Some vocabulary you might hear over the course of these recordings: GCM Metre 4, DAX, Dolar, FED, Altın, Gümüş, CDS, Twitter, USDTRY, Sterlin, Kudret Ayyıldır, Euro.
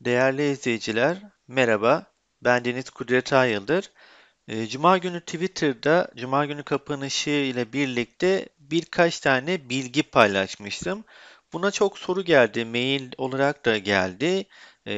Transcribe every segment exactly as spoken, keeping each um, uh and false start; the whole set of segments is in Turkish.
Değerli izleyiciler, merhaba. Ben Deniz Kudret Ayyıldır. Cuma günü Twitter'da Cuma günü kapanışı ile birlikte birkaç tane bilgi paylaşmıştım. Buna çok soru geldi, mail olarak da geldi.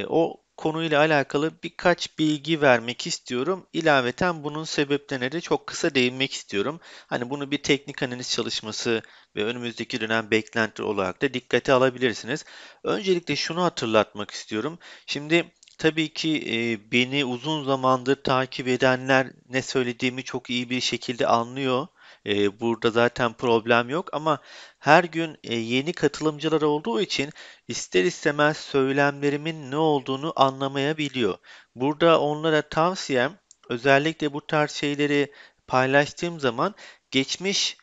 O konuyla alakalı birkaç bilgi vermek istiyorum. İlaveten bunun sebeplerine de çok kısa değinmek istiyorum. Hani bunu bir teknik analiz çalışması ve önümüzdeki dönem beklenti olarak da dikkate alabilirsiniz. Öncelikle şunu hatırlatmak istiyorum. Şimdi tabii ki beni uzun zamandır takip edenler ne söylediğimi çok iyi bir şekilde anlıyor. Burada zaten problem yok ama her gün yeni katılımcılar olduğu için ister istemez söylemlerimin ne olduğunu anlamayabiliyor. Burada onlara tavsiyem, özellikle bu tarz şeyleri paylaştığım zaman geçmiş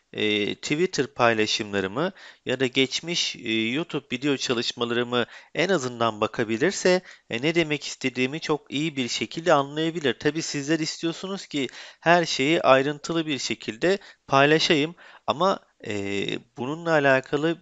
Twitter paylaşımlarımı ya da geçmiş YouTube video çalışmalarımı en azından bakabilirse ne demek istediğimi çok iyi bir şekilde anlayabilir. Tabii sizler istiyorsunuz ki her şeyi ayrıntılı bir şekilde paylaşayım ama bununla alakalı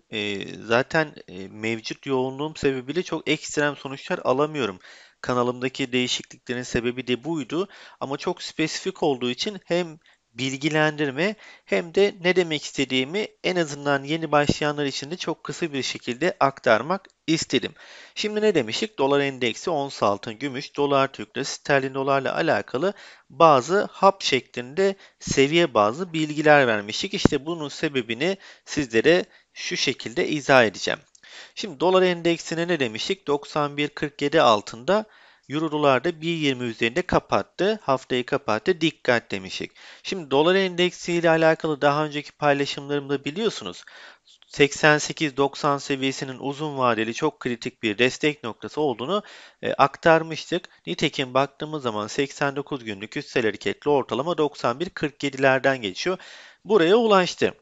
zaten mevcut yoğunluğum sebebiyle çok ekstrem sonuçlar alamıyorum. Kanalımdaki değişikliklerin sebebi de buydu ama çok spesifik olduğu için hem bilgilendirme hem de ne demek istediğimi en azından yeni başlayanlar için de çok kısa bir şekilde aktarmak istedim. Şimdi ne demiştik? Dolar endeksi, ons altın, gümüş, dolar Türk lirası, sterlin dolarla alakalı bazı hap şeklinde seviye bazlı bilgiler vermiştik. İşte bunun sebebini sizlere şu şekilde izah edeceğim. Şimdi dolar endeksine ne demiştik? doksan bir kırk yedi altında. Euro dolar da bir yirmi üzerinde kapattı. Haftayı kapattı. Dikkat demiştik. Şimdi dolar endeksi ile alakalı daha önceki paylaşımlarımda biliyorsunuz seksen sekiz doksan seviyesinin uzun vadeli çok kritik bir destek noktası olduğunu e, aktarmıştık. Nitekim baktığımız zaman seksen dokuz günlük üstsel hareketli ortalama doksan bir kırk yedilerden geçiyor. Buraya ulaştı.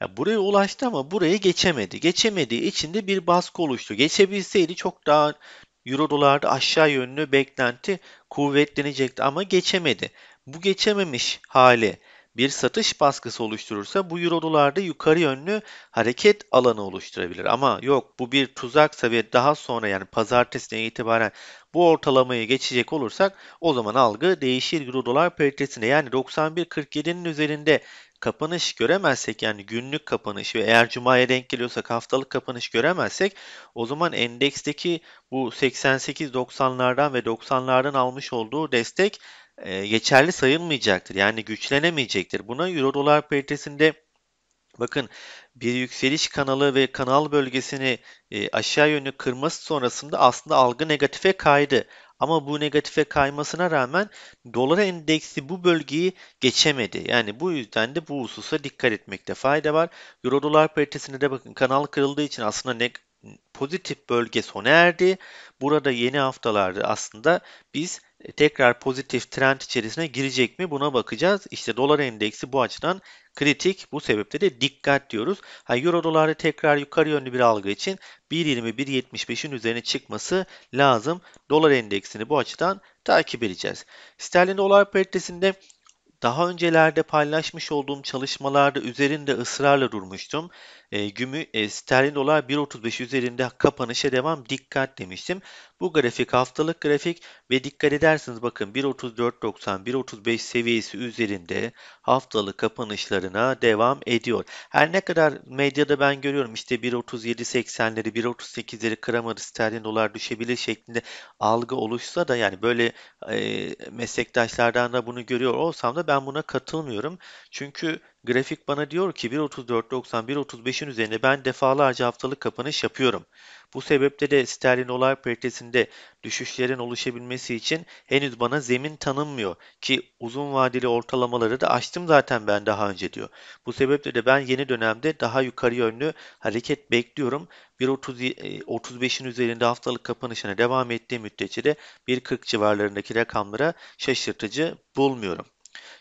Ya buraya ulaştı ama buraya geçemedi. Geçemediği için de bir baskı oluştu. Geçebilseydi çok daha Euro dolarda aşağı yönlü beklenti kuvvetlenecekti ama geçemedi. Bu geçememiş hali bir satış baskısı oluşturursa bu Euro dolarda yukarı yönlü hareket alanı oluşturabilir. Ama yok, bu bir tuzaksa ve daha sonra yani pazartesinden itibaren bu ortalamayı geçecek olursak o zaman algı değişir Euro dolar paritesinde. Yani doksan bir kırk yedinin üzerinde kapanış göremezsek, yani günlük kapanış ve eğer cumaya denk geliyorsak haftalık kapanış göremezsek o zaman endeksteki bu seksen sekiz doksanlardan ve doksanlardan almış olduğu destek e, geçerli sayılmayacaktır. Yani güçlenemeyecektir. Buna Euro dolar paritesinde bakın bir yükseliş kanalı ve kanal bölgesini e, aşağı yönlü kırması sonrasında aslında algı negatife kaydı. Ama bu negatife kaymasına rağmen dolar endeksi bu bölgeyi geçemedi. Yani bu yüzden de bu hususa dikkat etmekte fayda var. Euro dolar paritesinde de bakın kanal kırıldığı için aslında ne pozitif bölge sona erdi. Burada yeni haftalarda aslında biz tekrar pozitif trend içerisine girecek mi buna bakacağız. İşte dolar endeksi bu açıdan kritik. Bu sebeple de dikkat diyoruz. Ha, Euro dolarda tekrar yukarı yönlü bir algı için bir yirmi bir yetmiş beşin üzerine çıkması lazım. Dolar endeksini bu açıdan takip edeceğiz. Sterlin dolar paritesinde daha öncelerde paylaşmış olduğum çalışmalarda üzerinde ısrarla durmuştum. E, gümü, e, sterlin dolar bir otuz beş üzerinde kapanışa devam, dikkat demiştim. Bu grafik haftalık grafik ve dikkat ederseniz bakın bir otuz dört doksan bir otuz beş seviyesi üzerinde haftalık kapanışlarına devam ediyor. Her ne kadar medyada ben görüyorum işte bir otuz yedi seksenleri bir otuz sekizleri kıramadı, sterlin dolar düşebilir şeklinde algı oluşsa da yani böyle e, meslektaşlardan da bunu görüyor olsam da ben buna katılmıyorum. Çünkü grafik bana diyor ki bir otuz dört doksan bir otuz beşin üzerine ben defalarca haftalık kapanış yapıyorum. Bu sebeple de sterlin dolar paritesinde düşüşlerin oluşabilmesi için henüz bana zemin tanınmıyor ki uzun vadeli ortalamaları da aştım zaten ben daha önce diyor. Bu sebeple de ben yeni dönemde daha yukarı yönlü hareket bekliyorum. bir otuz otuz beşin üzerinde haftalık kapanışına devam ettiği müddetçe de bir kırk civarlarındaki rakamlara şaşırtıcı bulmuyorum.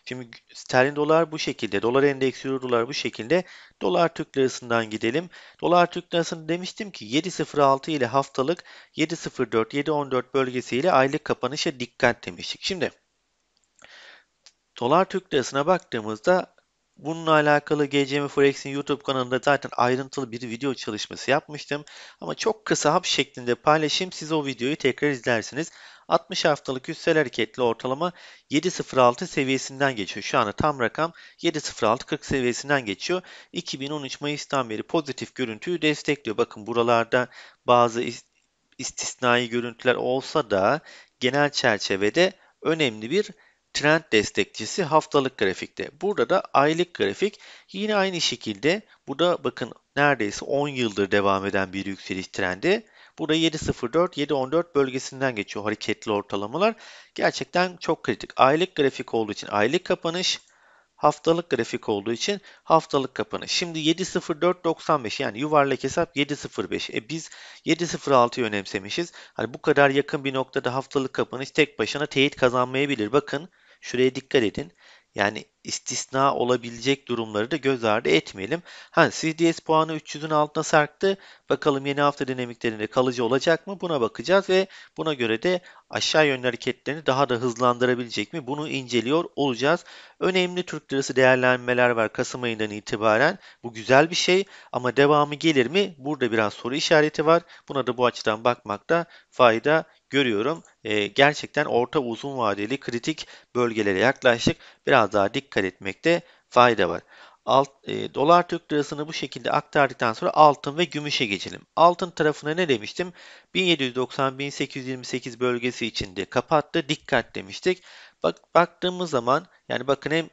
Şimdi sterlin dolar bu şekilde, dolar endeksi, euro dolar bu şekilde. Dolar Türk lirasından gidelim. Dolar Türk lirasını demiştim ki yedi sıfır altı ile haftalık yedi sıfır dört yedi on dört bölgesiyle aylık kapanışa dikkat demiştik. Şimdi dolar Türk lirasına baktığımızda Bununla alakalı G C M Forex'in YouTube kanalında zaten ayrıntılı bir video çalışması yapmıştım. Ama çok kısa hap şeklinde paylaşayım. Siz o videoyu tekrar izlersiniz. altmış haftalık hisseli hareketli ortalama yedi nokta sıfır altı seviyesinden geçiyor. Şu anda tam rakam yedi nokta sıfır altı kırk seviyesinden geçiyor. iki bin on üç Mayıs'tan beri pozitif görüntüyü destekliyor. Bakın buralarda bazı istisnai görüntüler olsa da genel çerçevede önemli bir trend destekçisi haftalık grafikte. Burada da aylık grafik yine aynı şekilde. Burada bakın neredeyse on yıldır devam eden bir yükseliş trendi. Burada yedi nokta sıfır dört yedi nokta on dört bölgesinden geçiyor hareketli ortalamalar. Gerçekten çok kritik. Aylık grafik olduğu için aylık kapanış, haftalık grafik olduğu için haftalık kapanış. Şimdi yedi nokta sıfır dört doksan beş yani yuvarlak hesap yedi nokta sıfır beş. E biz yedi nokta sıfır altıyı önemsemişiz. Hani bu kadar yakın bir noktada haftalık kapanış tek başına teyit kazanmayabilir. Bakın şuraya dikkat edin. Yani istisna olabilecek durumları da göz ardı etmeyelim. Hani C D S puanı üç yüzün altına sarktı. Bakalım yeni hafta dinamiklerinde kalıcı olacak mı? Buna bakacağız ve buna göre de aşağı yönlü hareketlerini daha da hızlandırabilecek mi? Bunu inceliyor olacağız. Önemli Türk lirası değerlenmeler var Kasım ayından itibaren. Bu güzel bir şey ama devamı gelir mi? Burada biraz soru işareti var. Buna da bu açıdan bakmakta fayda görüyorum. E, gerçekten orta uzun vadeli kritik bölgelere yaklaştık. Biraz daha dikkat etmekte fayda var. Alt, e, dolar Türk lirasını bu şekilde aktardıktan sonra altın ve gümüşe geçelim. Altın tarafına ne demiştim? bin yedi yüz doksan bin sekiz yüz yirmi sekiz bölgesi içinde kapattı. Dikkat demiştik. Bak, baktığımız zaman yani bakın hem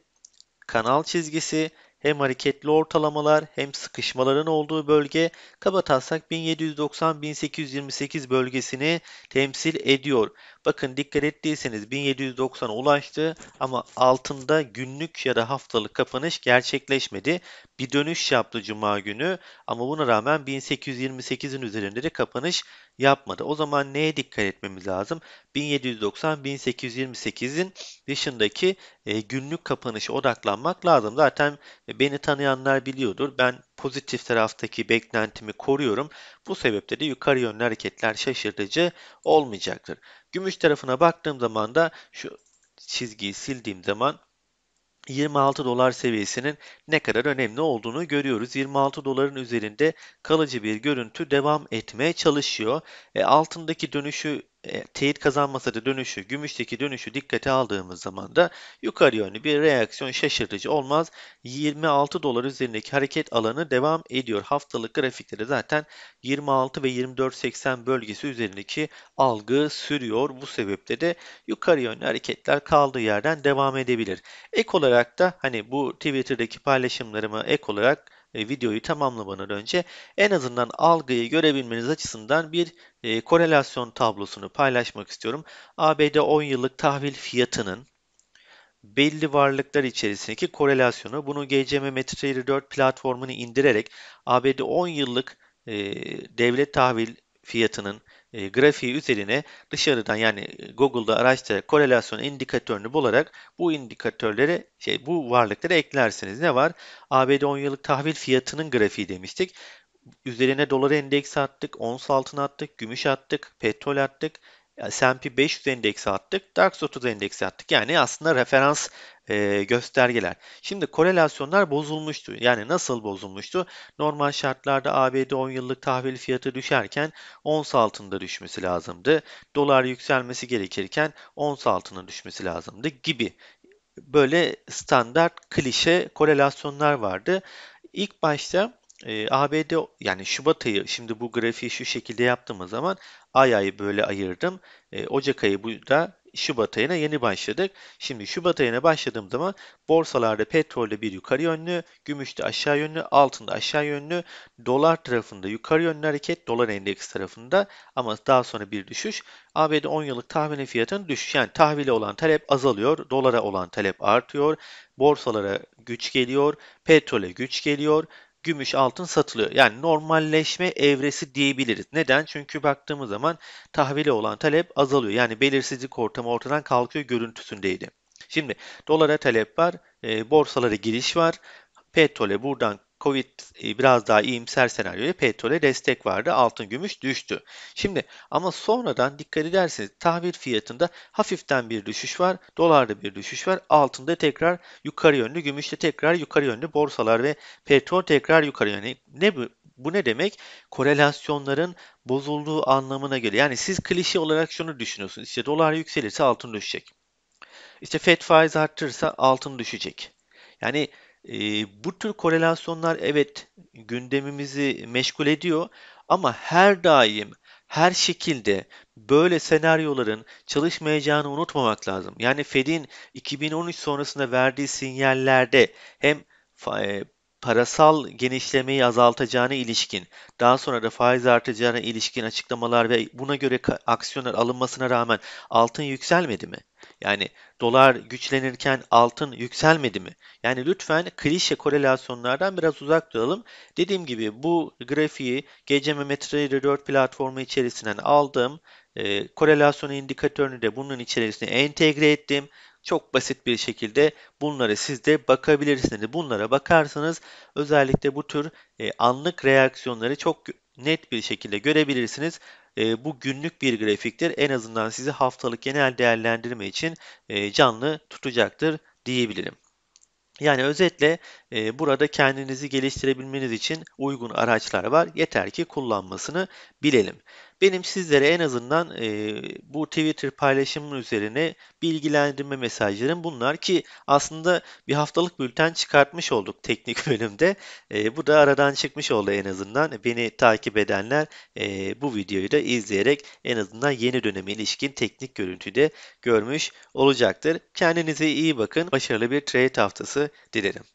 kanal çizgisi hem hareketli ortalamalar hem sıkışmaların olduğu bölge kaba taslak bin yedi yüz doksan bin sekiz yüz yirmi sekiz bölgesini temsil ediyor. Bakın dikkat ettiyseniz bin yedi yüz doksana ulaştı ama altında günlük ya da haftalık kapanış gerçekleşmedi. Bir dönüş yaptı Cuma günü ama buna rağmen bin sekiz yüz yirmi sekizin üzerinde de kapanış yapmadı. O zaman neye dikkat etmemiz lazım? bin yedi yüz doksan bin sekiz yüz yirmi sekizin dışındaki e, günlük kapanışa odaklanmak lazım. Zaten beni tanıyanlar biliyordur. Ben pozitif taraftaki beklentimi koruyorum. Bu sebeple de yukarı yönlü hareketler şaşırtıcı olmayacaktır. Gümüş tarafına baktığım zaman da şu çizgiyi sildiğim zaman yirmi altı dolar seviyesinin ne kadar önemli olduğunu görüyoruz. yirmi altı doların üzerinde kalıcı bir görüntü devam etmeye çalışıyor. E, altındaki dönüşü e, teyit kazanmasa da dönüşü, gümüşteki dönüşü dikkate aldığımız zaman da yukarı yönlü bir reaksiyon şaşırtıcı olmaz. yirmi altı dolar üzerindeki hareket alanı devam ediyor. Haftalık grafikleri zaten yirmi altı ve yirmi dört seksen bölgesi üzerindeki algı sürüyor. Bu sebeple de yukarı yönlü hareketler kaldığı yerden devam edebilir. Ek olarak da hani bu Twitter'daki paylaşımlarıma ek olarak E, videoyu tamamlamadan önce en azından algıyı görebilmeniz açısından bir e, korelasyon tablosunu paylaşmak istiyorum. A B D on yıllık tahvil fiyatının belli varlıklar içerisindeki korelasyonu, bunu G C M Metre dört platformunu indirerek A B D on yıllık e, devlet tahvil fiyatının E, grafiği üzerine dışarıdan yani Google'da araçta korelasyon indikatörünü bularak bu indikatörlere şey bu varlıklara eklersiniz. Ne var? A B D on yıllık tahvil fiyatının grafiği demiştik. Üzerine dolar endeks attık, ons altın attık, gümüş attık, petrol attık, S and P beş yüz endeksi attık, DAX otuz endeksi attık. Yani aslında referans e, göstergeler. Şimdi korelasyonlar bozulmuştu. Yani nasıl bozulmuştu? Normal şartlarda A B D on yıllık tahvil fiyatı düşerken ons altında düşmesi lazımdı. Dolar yükselmesi gerekirken ons altına düşmesi lazımdı gibi. Böyle standart klişe korelasyonlar vardı. İlk başta E, A B D yani Şubat ayı, şimdi bu grafiği şu şekilde yaptığımız zaman ay ayı böyle ayırdım. E, Ocak ayı bu da Şubat ayına yeni başladık. Şimdi Şubat ayına başladığım zaman borsalarda petrolde bir yukarı yönlü, gümüşte aşağı yönlü, altında aşağı yönlü, dolar tarafında yukarı yönlü hareket, dolar endeks tarafında ama daha sonra bir düşüş. A B D on yıllık tahvil fiyatının düşüşü, yani tahvile olan talep azalıyor, dolara olan talep artıyor, borsalara güç geliyor, petrole güç geliyor. Gümüş altın satılıyor. Yani normalleşme evresi diyebiliriz. Neden? Çünkü baktığımız zaman tahvile olan talep azalıyor. Yani belirsizlik ortamı ortadan kalkıyor görüntüsündeydi. Şimdi dolara talep var, e, borsalara giriş var, petrole buradan Covid biraz daha iyimser senaryoya petrole destek vardı. Altın, gümüş düştü. Şimdi ama sonradan dikkat ederseniz tahvil fiyatında hafiften bir düşüş var. Dolarda bir düşüş var. Altında tekrar yukarı yönlü, gümüşte tekrar yukarı yönlü, borsalar ve petrol tekrar yukarı yönlü. Ne bu? Bu ne demek? Korelasyonların bozulduğu anlamına göre. Yani siz klişe olarak şunu düşünüyorsunuz. İşte dolar yükselirse altın düşecek. İşte FED faiz arttırırsa altın düşecek. Yani e, bu tür korelasyonlar evet gündemimizi meşgul ediyor ama her daim her şekilde böyle senaryoların çalışmayacağını unutmamak lazım. Yani FED'in iki bin on üç sonrasında verdiği sinyallerde hem e, parasal genişlemeyi azaltacağına ilişkin, daha sonra da faiz artacağına ilişkin açıklamalar ve buna göre aksiyonlar alınmasına rağmen altın yükselmedi mi? Yani dolar güçlenirken altın yükselmedi mi? Yani lütfen klişe korelasyonlardan biraz uzak duralım. Dediğim gibi bu grafiği G C M Metre dört platformu içerisinden aldım. E, korelasyon indikatörünü de bunun içerisine entegre ettim. Çok basit bir şekilde bunlara siz de bakabilirsiniz. Bunlara bakarsanız özellikle bu tür e, anlık reaksiyonları çok net bir şekilde görebilirsiniz. E, bu günlük bir grafiktir. En azından sizi haftalık genel değerlendirme için e, canlı tutacaktır diyebilirim. Yani özetle e, burada kendinizi geliştirebilmeniz için uygun araçlar var. Yeter ki kullanmasını bilelim. Benim sizlere en azından e, bu Twitter paylaşımının üzerine bilgilendirme mesajlarım bunlar ki aslında bir haftalık bülten çıkartmış olduk teknik bölümde. E, bu da aradan çıkmış oldu en azından. Beni takip edenler e, bu videoyu da izleyerek en azından yeni döneme ilişkin teknik görüntüyü de görmüş olacaktır. Kendinize iyi bakın. Başarılı bir trade haftası dilerim.